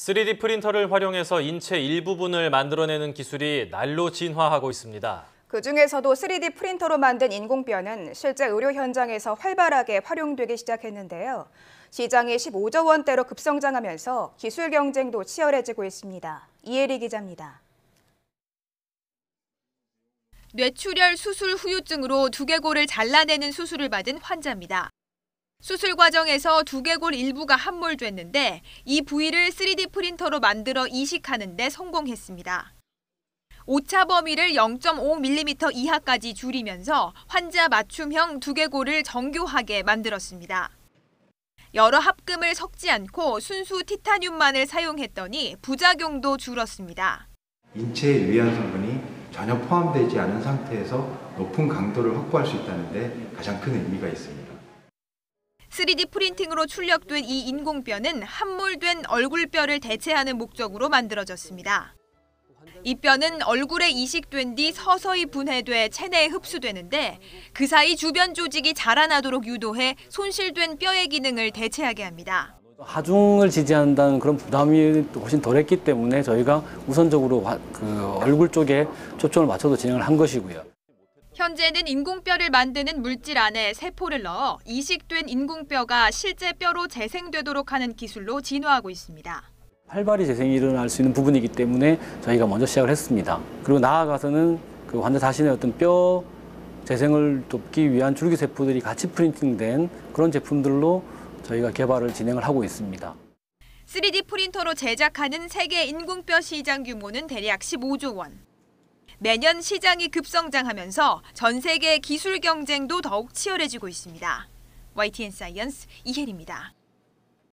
3D 프린터를 활용해서 인체 일부분을 만들어내는 기술이 날로 진화하고 있습니다. 그중에서도 3D 프린터로 만든 인공뼈는 실제 의료 현장에서 활발하게 활용되기 시작했는데요. 시장이 15조 원대로 급성장하면서 기술 경쟁도 치열해지고 있습니다. 이혜리 기자입니다. 뇌출혈 수술 후유증으로 두개골을 잘라내는 수술을 받은 환자입니다. 수술 과정에서 두개골 일부가 함몰됐는데 이 부위를 3D 프린터로 만들어 이식하는 데 성공했습니다. 오차 범위를 0.5mm 이하까지 줄이면서 환자 맞춤형 두개골을 정교하게 만들었습니다. 여러 합금을 섞지 않고 순수 티타늄만을 사용했더니 부작용도 줄었습니다. 인체에 유해한 성분이 전혀 포함되지 않은 상태에서 높은 강도를 확보할 수 있다는 데 가장 큰 의미가 있습니다. 3D 프린팅으로 출력된 이 인공뼈는 함몰된 얼굴뼈를 대체하는 목적으로 만들어졌습니다. 이 뼈는 얼굴에 이식된 뒤 서서히 분해돼 체내에 흡수되는데 그 사이 주변 조직이 자라나도록 유도해 손실된 뼈의 기능을 대체하게 합니다. 하중을 지지한다는 그런 부담이 훨씬 덜했기 때문에 저희가 우선적으로 얼굴 쪽에 초점을 맞춰서 진행을 한 것이고요. 현재는 인공뼈를 만드는 물질 안에 세포를 넣어 이식된 인공뼈가 실제 뼈로 재생되도록 하는 기술로 진화하고 있습니다. 활발히 재생이 일어날 수 있는 부분이기 때문에 저희가 먼저 시작을 했습니다. 그리고 나아가서는 그 환자 자신의 어떤 뼈 재생을 돕기 위한 줄기세포들이 같이 프린팅된 그런 제품들로 저희가 개발을 진행을 하고 있습니다. 3D 프린터로 제작하는 세계 인공뼈 시장 규모는 대략 15조 원. 매년 시장이 급성장하면서 전 세계 기술 경쟁도 더욱 치열해지고 있습니다. YTN 사이언스 이혜리입니다.